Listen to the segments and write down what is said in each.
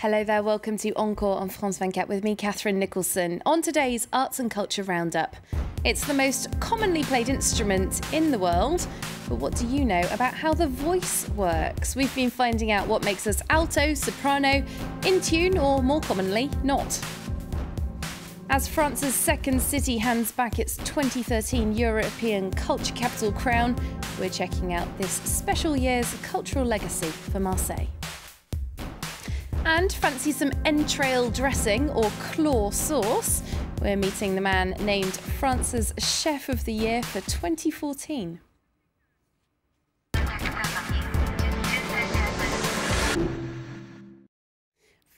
Hello there, welcome to Encore on France 24 with me, Catherine Nicholson, on today's Arts and Culture Roundup. It's the most commonly played instrument in the world, but what do you know about how the voice works? We've been finding out what makes us alto, soprano, in tune, or more commonly, not. As France's second city hands back its 2013 European Culture Capital crown, we're checking out this special year's cultural legacy for Marseille. And fancy some entrail dressing or claw sauce? We're meeting the man named France's Chef of the Year for 2014.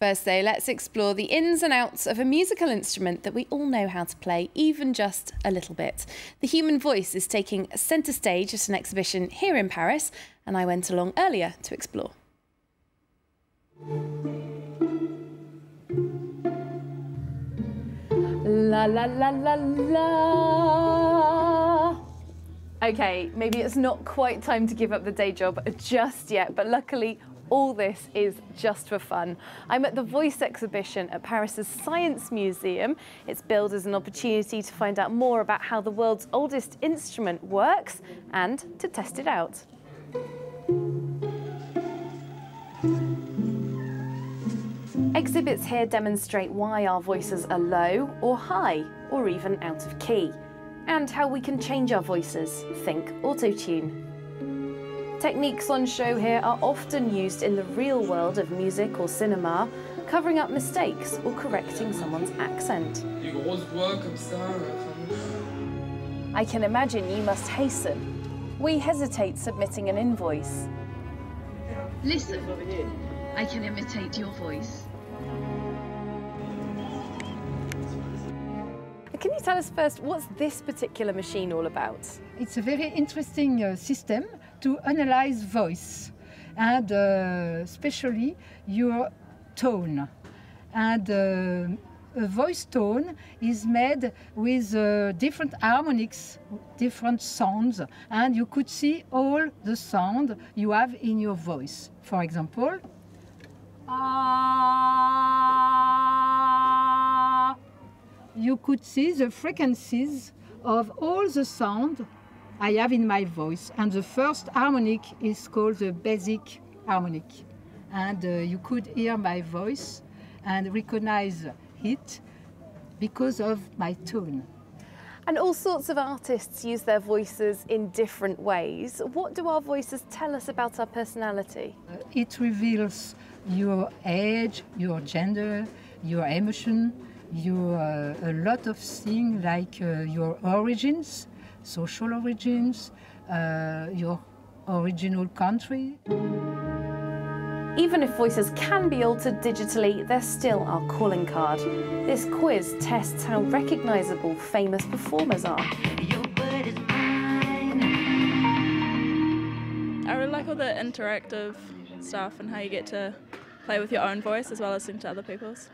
First though, let's explore the ins and outs of a musical instrument that we all know how to play, even just a little bit. The human voice is taking centre stage at an exhibition here in Paris, and I went along earlier to explore. La la la la la. Okay, maybe it's not quite time to give up the day job just yet, but luckily all this is just for fun. I'm at the Voice exhibition at Paris's Science Museum. It's billed as an opportunity to find out more about how the world's oldest instrument works and to test it out. Exhibits here demonstrate why our voices are low or high or even out of key, and how we can change our voices, think auto-tune. Techniques on show here are often used in the real world of music or cinema, covering up mistakes or correcting someone's accent. I can imagine you must hasten. We hesitate submitting an invoice. Listen, I can imitate your voice. Can you tell us first, what's this particular machine all about? It's a very interesting system to analyze voice, and especially your tone. And a voice tone is made with different harmonics, different sounds, and you could see all the sound you have in your voice. For example, you could see the frequencies of all the sound I have in my voice. And the first harmonic is called the basic harmonic. And you could hear my voice and recognize it because of my tone. And all sorts of artists use their voices in different ways. What do our voices tell us about our personality? It reveals your age, your gender, your emotion, a lot of things like your origins, social origins, your original country. Even if voices can be altered digitally, they're still our calling card. This quiz tests how recognisable famous performers are. I really like all the interactive stuff and how you get to play with your own voice as well as listen to other people's.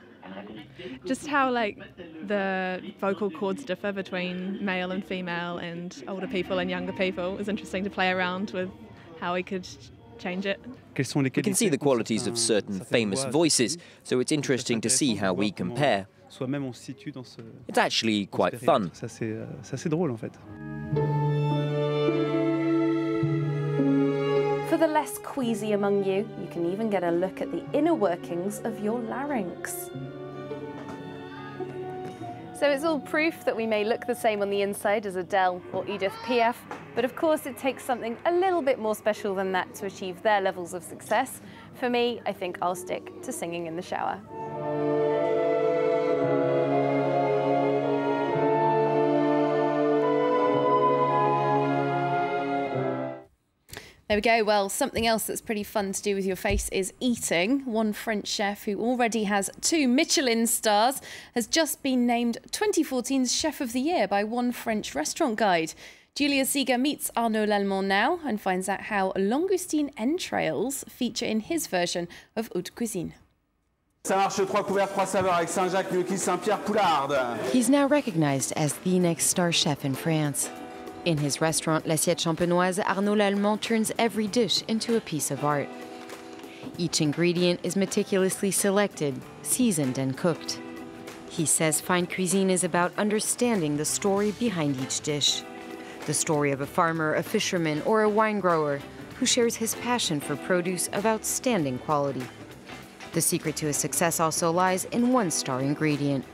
Just how like the vocal cords differ between male and female and older people and younger people is interesting to play around with how we could change it. We can see the qualities of certain famous voices, so it's interesting to see how we compare. It's actually quite fun. For the less queasy among you, you can even get a look at the inner workings of your larynx. So it's all proof that we may look the same on the inside as Adele or Edith Piaf, but of course it takes something a little bit more special than that to achieve their levels of success. For me, I think I'll stick to singing in the shower. There we go. Well, something else that's pretty fun to do with your face is eating. One French chef who already has 2 Michelin stars has just been named 2014's Chef of the Year by One French Restaurant Guide. Julia Seeger meets Arnaud Lallement now and finds out how langoustine entrails feature in his version of haute cuisine. He's now recognized as the next star chef in France. In his restaurant, L'Assiette Champenoise, Arnaud Lallement turns every dish into a piece of art. Each ingredient is meticulously selected, seasoned, and cooked. He says fine cuisine is about understanding the story behind each dish. The story of a farmer, a fisherman, or a wine grower who shares his passion for produce of outstanding quality. The secret to his success also lies in one star ingredient.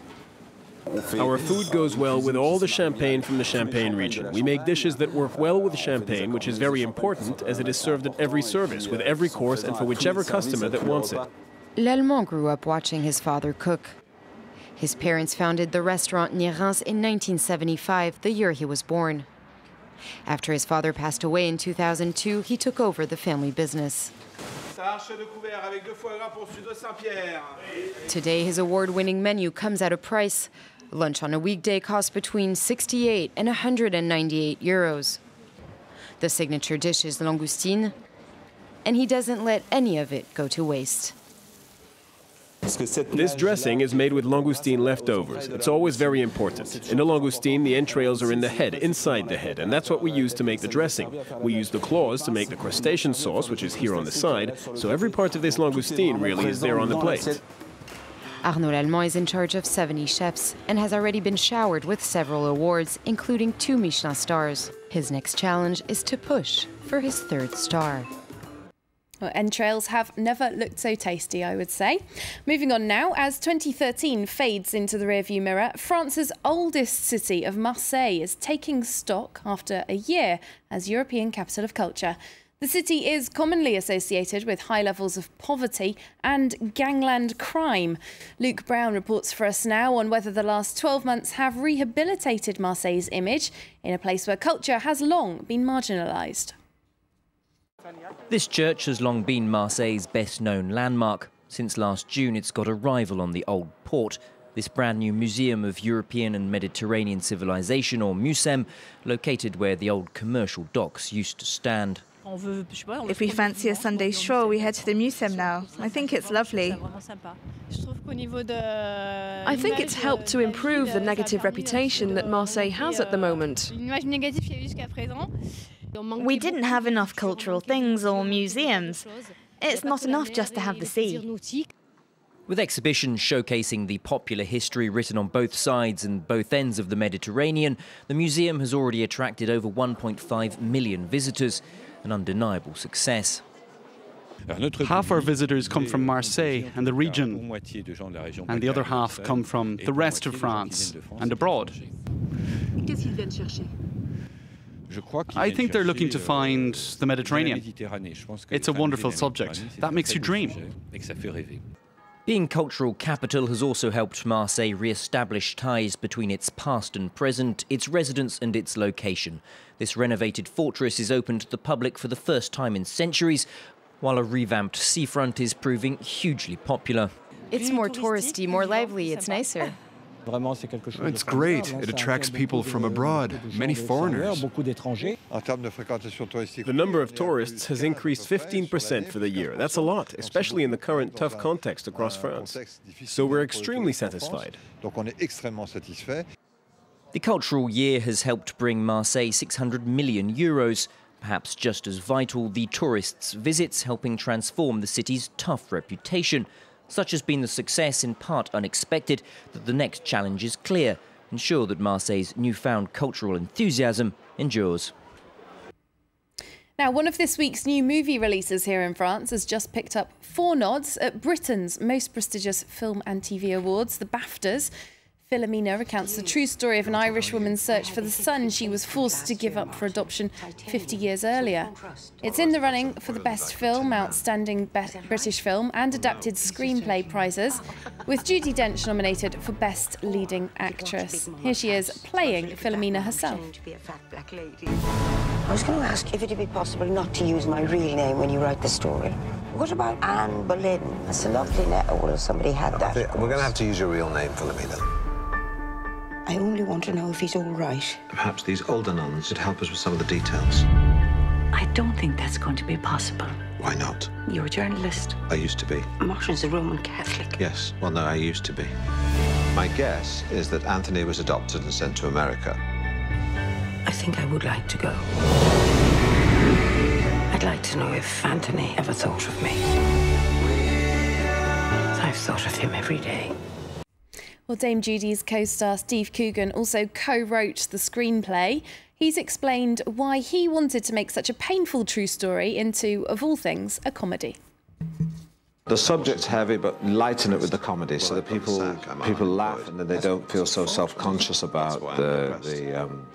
Our food goes well with all the champagne from the Champagne region. We make dishes that work well with champagne, which is very important as it is served at every service, with every course and for whichever customer that wants it. Lallement grew up watching his father cook. His parents founded the restaurant near Reims in 1975, the year he was born. After his father passed away in 2002, he took over the family business. Today, his award-winning menu comes at a price. Lunch on a weekday costs between 68 and 198 euros. The signature dish is langoustine, and he doesn't let any of it go to waste. This dressing is made with langoustine leftovers. It's always very important. In the langoustine, the entrails are in the head, inside the head, and that's what we use to make the dressing. We use the claws to make the crustacean sauce, which is here on the side, so every part of this langoustine really is there on the plate. Arnaud Lallement is in charge of 70 chefs and has already been showered with several awards, including 2 Michelin stars. His next challenge is to push for his 3rd star. Well, entrails have never looked so tasty, I would say. Moving on now, as 2013 fades into the rearview mirror, France's oldest city of Marseille is taking stock after a year as European Capital of Culture. The city is commonly associated with high levels of poverty and gangland crime. Luke Brown reports for us now on whether the last 12 months have rehabilitated Marseille's image in a place where culture has long been marginalised. This church has long been Marseille's best-known landmark. Since last June, it's got a rival on the Old Port. This brand-new Museum of European and Mediterranean Civilization, or Mucem, located where the old commercial docks used to stand. If we fancy a Sunday stroll, we head to the Mucem now. I think it's lovely. I think it's helped to improve the negative reputation that Marseille has at the moment. We didn't have enough cultural things or museums. It's not enough just to have the sea. With exhibitions showcasing the popular history written on both sides and both ends of the Mediterranean, the museum has already attracted over 1.5 million visitors, an undeniable success. Half our visitors come from Marseille and the region, and the other half come from the rest of France and abroad. I think they're looking to find the Mediterranean. It's a wonderful subject. That makes you dream. Being cultural capital has also helped Marseille re-establish ties between its past and present, its residents and its location. This renovated fortress is open to the public for the first time in centuries, while a revamped seafront is proving hugely popular. It's more touristy, more lively, it's nicer. It's great. It attracts people from abroad, many foreigners. The number of tourists has increased 15% for the year. That's a lot, especially in the current tough context across France. So we're extremely satisfied. The cultural year has helped bring Marseille 600 million euros. Perhaps just as vital, the tourists' visits helping transform the city's tough reputation. Such has been the success, in part unexpected, that the next challenge is clear. Ensure that Marseille's newfound cultural enthusiasm endures. Now, one of this week's new movie releases here in France has just picked up 4 nods at Britain's most prestigious film and TV awards, the BAFTAs. Philomena recounts the true story of an Irish woman's search for the son she was forced to give up for adoption 50 years earlier. It's in the running for the Best Film, Outstanding British Film and Adapted Screenplay prizes, with Judi Dench nominated for Best Leading Actress. Here she is playing Philomena herself. I was going to ask if it would be possible not to use my real name when you write the story. What about Anne Boleyn? That's a lovely name. Well, somebody had that. We're going to have to use your real name, Philomena. I only want to know if he's all right. Perhaps these older nuns could help us with some of the details. I don't think that's going to be possible. Why not? You're a journalist. I used to be. Martin's a Roman Catholic. Yes. Well, no, I used to be. My guess is that Anthony was adopted and sent to America. I think I would like to go. I'd like to know if Anthony ever thought of me. out of him every day. Well, Dame Judy's co-star Steve Coogan also co-wrote the screenplay. He's explained why he wanted to make such a painful true story into, of all things, a comedy. The subject's heavy, but lighten it with the comedy so that people laugh and then they don't feel so self-conscious about they don't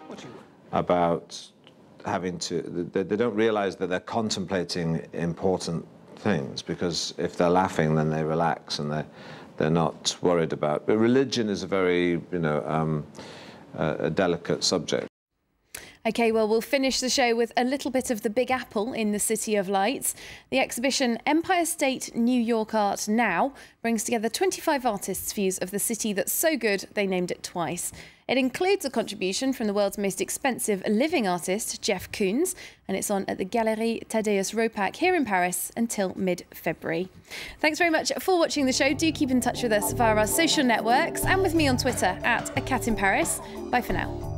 realise that they're contemplating important things, because if they're laughing, then they relax and they're not worried about. But religion is a very, a delicate subject. OK, well, we'll finish the show with a little bit of the Big Apple in the City of Lights. The exhibition Empire State New York Art Now brings together 25 artists' views of the city that's so good they named it twice. It includes a contribution from the world's most expensive living artist, Jeff Koons, and it's on at the Galerie Thaddeus Ropac here in Paris until mid-February. Thanks very much for watching the show. Do keep in touch with us via our social networks and with me on Twitter at A Cat in Paris. Bye for now.